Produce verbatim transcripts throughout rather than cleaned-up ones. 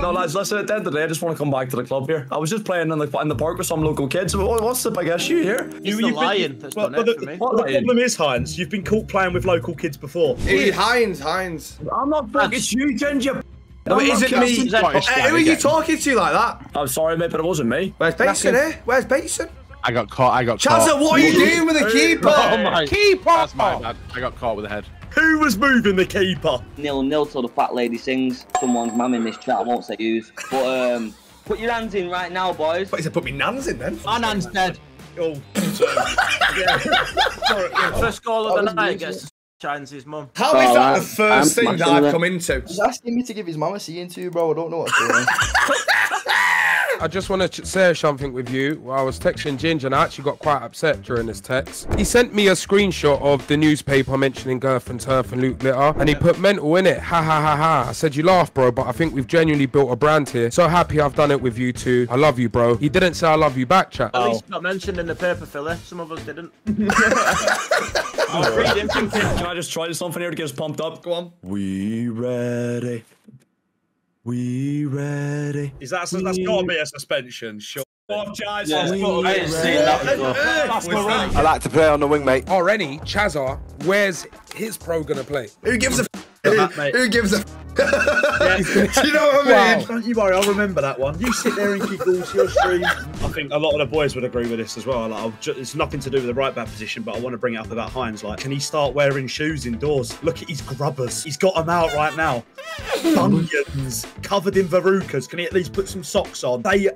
No, lads, listen, at the end of the day, I just want to come back to the club here. I was just playing in the, in the park with some local kids. What's the big issue here? It's you, the lion been, that's well, done it the, for me. What the problem is, Heinz, you've been caught playing with local kids before. Hey, Heinz, Heinz. I'm not fucking... It's you, Ginger. No, it isn't me. Hey, who are you talking to like that? I'm sorry, mate, but it wasn't me. Where's Bateson, eh? Where's Bateson? I got caught, I got Chazza, caught. Chazza, what are you doing with the keeper? Oh my. Keeper! That's my bad. I got caught with a head. Who was moving the keeper? Nil nil till the fat lady sings. Someone's mum in this chat, I won't say who's. But um, put your hands in right now, boys. What is it, put me nans in then? My nan's dead. Oh, first goal of the night gets to Heinz's his mum. How is that the first thing that I've come into? He's asking me to give his mum a seeing to, bro. I don't know what I'm doing. I just want to share something with you. I was texting Ginger and I actually got quite upset during this text. He sent me a screenshot of the newspaper mentioning Girth N Turf and Luke Littler, and he put mental in it. Ha ha ha ha. I said, you laugh, bro, but I think we've genuinely built a brand here. So happy I've done it with you two. I love you, bro. He didn't say I love you back, chat. At least not mentioned in the paper, filler. Some of us didn't. Can I just try something here to get us pumped up? Go on. We ready. We ready. Is that we... that's gotta be a suspension? Shut off, Chaz. Yeah. I ain't seen that before. That's that? I like to play on the wing, mate. Already, Chazza, where's his pro gonna play? Who gives a f that, mate? Who gives a f? Do you know what I mean? Wow. Don't you worry, I'll remember that one. You sit there and keep all to your stream. I think a lot of the boys would agree with this as well. Like, I'll just, it's nothing to do with the right back position, but I want to bring it up about Heinz. Like, can he start wearing shoes indoors? Look at his grubbers. He's got them out right now. Bunions, covered in verrucas. Can he at least put some socks on? They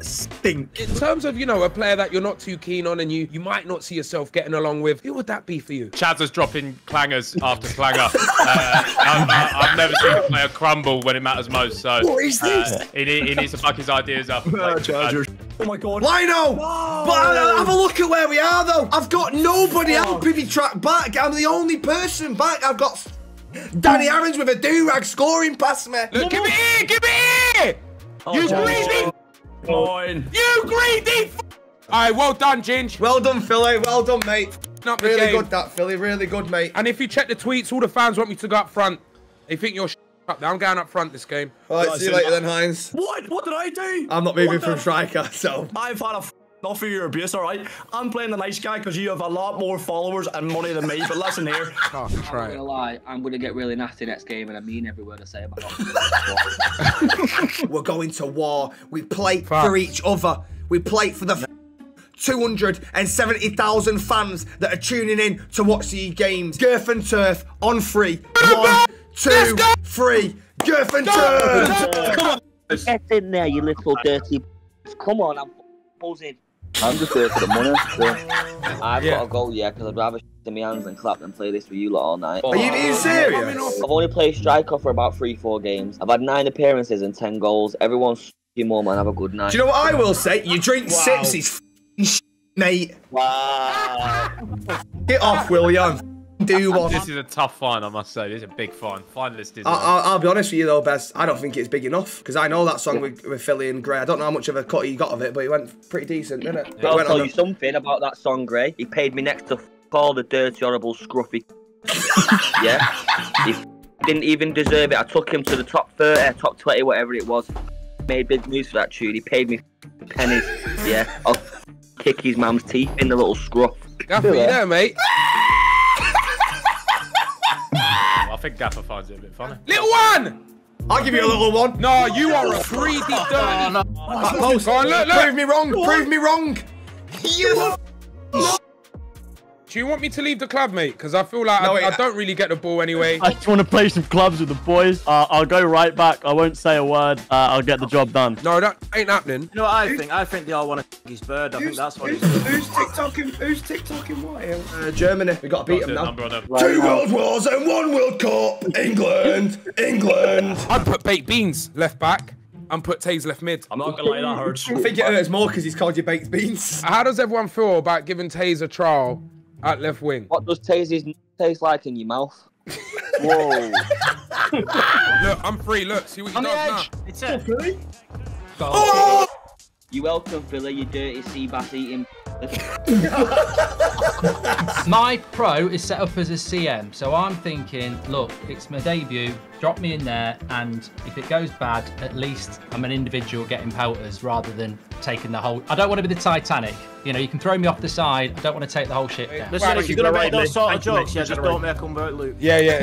stink. In terms of, you know, a player that you're not too keen on and you, you might not see yourself getting along with, who would that be for you? Chazza's dropping clangers after clanger. uh, I've, I've never seen a player crumble when it matters most, so... What is this? Uh, he, he needs to fuck his ideas up. Like, Chazza. Oh my God. Lino! Whoa. But uh, have a look at where we are, though. I've got nobody helping me track back. I'm the only person back. I've got Danny Aarons with a do-rag scoring past me. Look, give it here! Give it here! Oh, you greedy... Fine. You greedy f. Alright, well done, Ginge. Well done, Philly. Well done, mate. Not really game. Good, that, Philly. Really good, mate. And if you check the tweets, all the fans want me to go up front. They think you're sh up there. I'm going up front this game. Alright, see, see you later that. Then, Heinz. What? What did I do? I'm not moving from striker, so. I've had a f off of your abuse, alright? I'm playing the nice guy because you have a lot more followers and money than me, but listen here. Oh, I'm not gonna lie, I'm gonna get really nasty next game and I mean every word I say about it. We're going to war. We play Fuck. for each other. We play for the two hundred and seventy thousand fans that are tuning in to watch the games. Girth N Turf on three. One, two, three. Girth N Turf! Come on. Get in there, you little dirty b****s. Come on, I'm buzzing. I'm just here for the money. Yeah. I've yeah. got a goal, yeah, because I'd rather sh** in my hands than clap and play this with you lot all night. Are you being serious? I've only played striker for about three, four games. I've had nine appearances and ten goals. Everyone's f***ing warm and have a good night. Do you know what I will say? You drink wow. sips, it's f***ing sh**, mate. Wow. Get off, William. Do one. This is a tough find, I must say. This is a big find. Finalist is. I'll, I'll be honest with you though, Bez. I don't think it's big enough because I know that song yeah. with, with Philly and Gray. I don't know how much of a cut he got of it, but it went pretty decent, didn't it? Yeah. I'll tell you a... something about that song, Gray. He paid me next to f all the dirty, horrible, scruffy. Yeah. He f didn't even deserve it. I took him to the top thirty, top twenty, whatever it was. Made big news for that tune. He paid me f pennies. Yeah. I'll f kick his mum's teeth in the little scruff. Gaffy, you there, mate? I think Gaffer finds it a bit funny. Little one! I'll give you a little one. No, you are a greedy dirty. Oh, no. That post. Go on, look, look. Prove me wrong. What? Prove me wrong. You. Do you want me to leave the club, mate? Because I feel like no, I, wait, I don't really get the ball anyway. I just want to play some clubs with the boys. Uh, I'll go right back. I won't say a word. Uh, I'll get the job done. No, that ain't happening. You know what I who's, think? I think they all want to kick his bird. I think that's what he's doing. Who's TikToking? Who's TikToking what? Uh, Germany. We got to beat them now. Them. Right Two now. World Wars and one World Cup. England. England. I put baked beans left back. And put Taze left mid. I'm not gonna lie, that hurts. I think it hurts more because he's called you baked beans. How does everyone feel about giving Taze a trial at left wing? What does Taze's taste like in your mouth? Whoa. Look, I'm free. Look, see what you do now. It's it. Oh, oh! You welcome, Philly, you dirty sea bass eating. My pro is set up as a C M, so I'm thinking, look, it's my debut, drop me in there, and if it goes bad, at least I'm an individual getting pelters rather than taking the whole... I don't want to be the Titanic. You know, you can throw me off the side. I don't want to take the whole shit down. Listen, right, if you're going to make those sort of jokes, yeah, just don't make them about Luke. Yeah, yeah.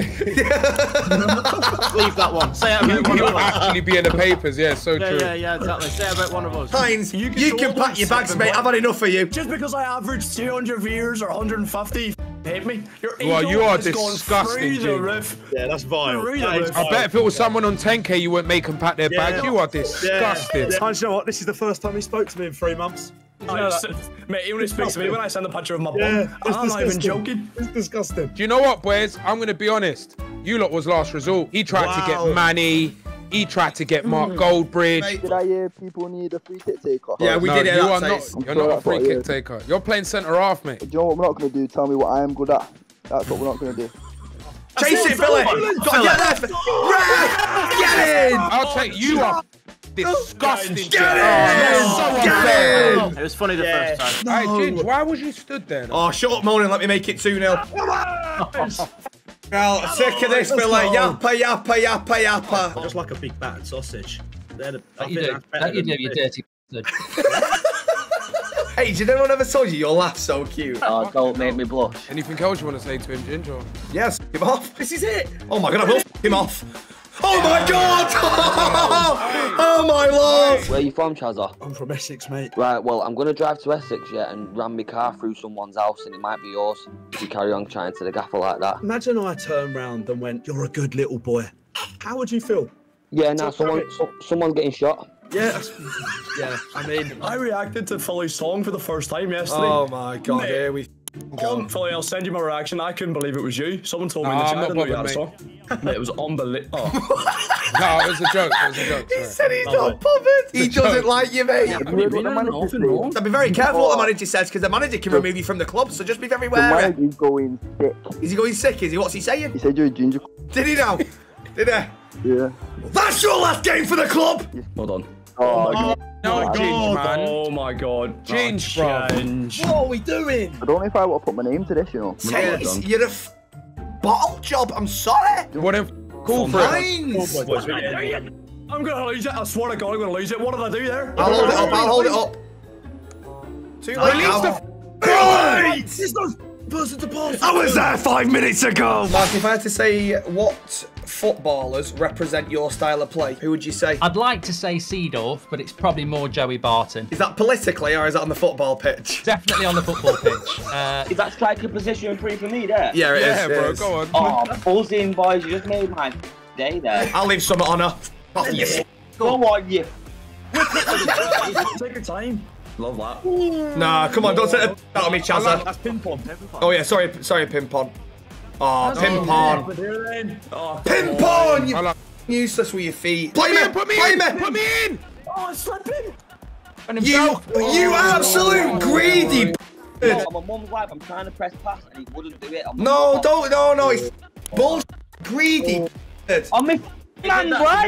Leave that one. Say it about one of us. Actually be in the papers, yeah, so yeah, true. Yeah, yeah, exactly. Say it about one of us. Heinz, you can, you can pack your bags, mate. I've had enough of you. Just because I averaged two hundred viewers or one hundred fifty, hate me. Your ego well, you are is disgusting, the roof. Yeah, that's vile. That I vile. bet if it was someone on ten K, you wouldn't make them pack their yeah. bag. You are disgusting. Yeah. Heinz, you know what? This is the first time he spoke to me in three months. No, mate, he only speaks to me when I send a picture of my bum. Yeah, I'm disgusting. Not even joking. It's disgusting. Do you know what, boys? I'm going to be honest. You lot was last resort. He tried wow. to get Manny. He tried to get Mark Goldbridge. Mate. Did I hear people need a free kick taker? Yeah, we no, did it. You are not, you're not a free kick you. taker. You're playing centre-half, mate. Do you know what we're not going to do? Tell me what I am good at. That's what we're not going to do. Chase it, Billy! Get it! Get in! I'll take you up. Disgusting. Get in! Oh, get in! It was funny the yeah. first time. No. All right, Ginge, why was you stood there? Then? Oh, shut up, moaning. Let me make it two nil. Well, sick of this, Billy. Yappa, yappa, yappa, yappa. Just like a big battered sausage. They're the, that you do. That you do, you dirty bastard. Hey, did anyone ever tell you your laugh's so cute? Oh, don't make me blush. Anything else you want to say to him, Ginger? Yes, yeah, him off. This is it. Oh my God, I will f him off. Oh my God! Oh, oh my Lord! Where are you from, Chazza? I'm from Essex, mate. Right, well, I'm going to drive to Essex, yeah, and ram my car through someone's house, and it might be yours if you carry on trying to the gaffer like that. Imagine I turned round and went, you're a good little boy. How would you feel? Yeah, now nah, someone, someone's getting shot. Yeah, yeah. I mean, I reacted to Philly's song for the first time yesterday. Oh my God, mate. Here we go. Philly, I'll send you my reaction. I couldn't believe it was you. Someone told me in the chat I didn't know that song. Mate, it was unbelievable. Oh. No, it was a joke. It was a joke. He said he's not bothered. He doesn't like you, mate. So be very careful what the manager says, because the manager can remove you from the club, so just be very wary. He's going sick. Is he going sick? Is he? What's he saying? He said you're a ginger. Did he now? Did he? Yeah. That's your last game for the club! Hold on. Oh, my God. No, Ginge, oh, man. Oh, my God. Ginge, bro. Ginge. What are we doing? I don't know if I want to put my name to this, you know. Taste, you're a f bottle job. I'm sorry. What a f cool for it. I'm going to lose it. I swear to God, I'm going to lose it. What did I do there? I'll hold it up. I'll hold it up. Too late. Release the f. There's no person to pass. I was there five minutes ago. Mark, if I had to say what footballers represent your style of play, who would you say? I'd like to say Seedorf, but it's probably more Joey Barton. Is that politically or is that on the football pitch? Definitely on the football pitch. Uh, is that striker position three for me there? Yeah, it yeah, is. Yeah, bro, is. Go on. Oh, balls in, boys. You just made my day there. I'll leave some on her. Oh, yes. Go on, you. Take your time. Love that. Ooh. Nah, come on. Don't take the out of me, Chazza. Like, that's Pimpon. Oh, yeah. Sorry, sorry, Pimpon. Oh, Pimpon. Pimpon, oh, Pimpon, you like useless with your feet. Play, play me, put me play in, me. put me in. Oh, I slipped in. You, oh, you absolute oh, greedy. No, I'm a mum's wife, I'm trying to press pass and he wouldn't do it. No, don't, no, no, he's bullshit, greedy. Oh. I'm a man, right?